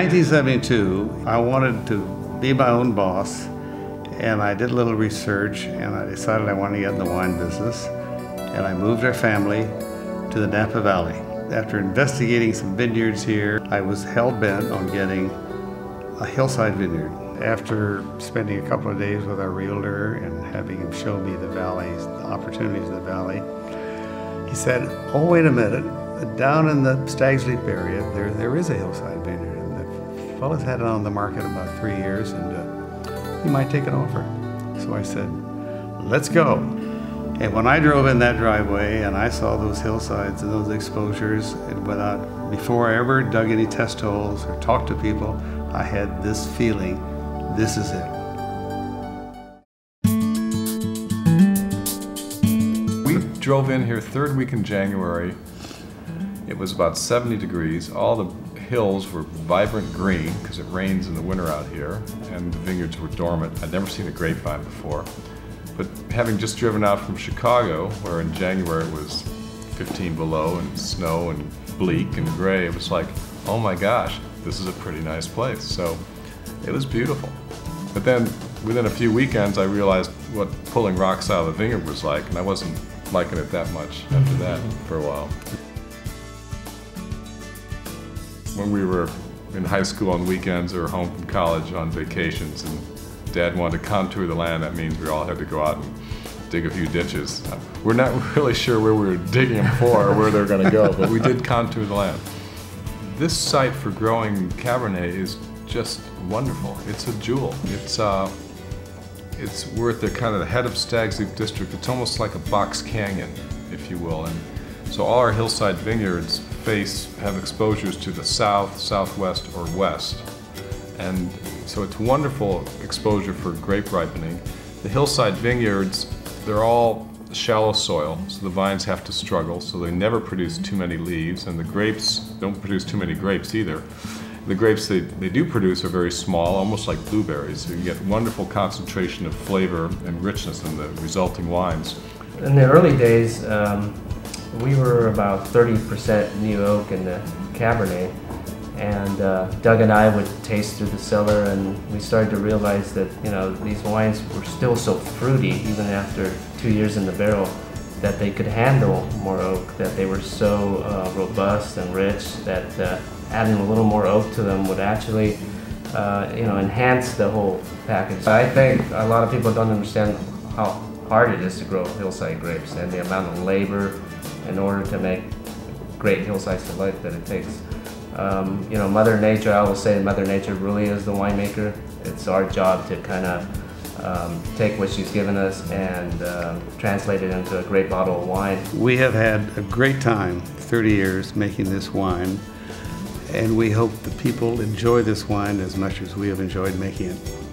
1972, I wanted to be my own boss, and I did a little research, and I decided I wanted to get in the wine business, and I moved our family to the Napa Valley. After investigating some vineyards here, I was hell-bent on getting a hillside vineyard. After spending a couple of days with our realtor and having him show me the valleys, the opportunities in the valley, he said, "Oh, wait a minute, down in the Stags Leap area, there is a hillside vineyard." And the fellow's had it on the market about 3 years, and he might take it over. So I said, "Let's go." And when I drove in that driveway and I saw those hillsides and those exposures, and without, before I ever dug any test holes or talked to people, I had this feeling, this is it. We drove in here third week in January. It was about 70 degrees. All the hills were vibrant green because it rains in the winter out here, and the vineyards were dormant. I'd never seen a grapevine before. But having just driven out from Chicago, where in January it was 15 below and snow and bleak and gray, it was like, oh my gosh, this is a pretty nice place. So it was beautiful. But then within a few weekends, I realized what pulling rocks out of the vineyard was like, and I wasn't liking it that much after that for a while. When we were in high school on weekends or home from college on vacations, and Dad wanted to contour the land, that means we all had to go out and dig a few ditches. We're not really sure where we were digging them for or where they're going to go, but we did contour the land. This site for growing Cabernet is just wonderful. It's a jewel. It's we're at the kind of the head of Stags Leap District. It's almost like a box canyon, if you will. And so all our hillside vineyards have exposures to the south, southwest, or west. And so it's wonderful exposure for grape ripening. The hillside vineyards, they're all shallow soil, so the vines have to struggle, so they never produce too many leaves, and the grapes don't produce too many grapes either. The grapes they do produce are very small, almost like blueberries, so you get wonderful concentration of flavor and richness in the resulting wines. In the early days, we were about 30% new oak in the Cabernet, and Doug and I would taste through the cellar, and we started to realize that, you know, these wines were still so fruity, even after 2 years in the barrel, that they could handle more oak, that they were so robust and rich that adding a little more oak to them would actually, you know, enhance the whole package. I think a lot of people don't understand how hard it is to grow hillside grapes and the amount of labor in order to make great hillside select that it takes. You know, Mother Nature, I will say Mother Nature really is the winemaker. It's our job to kind of take what she's given us and translate it into a great bottle of wine. We have had a great time, 30 years, making this wine, and we hope the people enjoy this wine as much as we have enjoyed making it.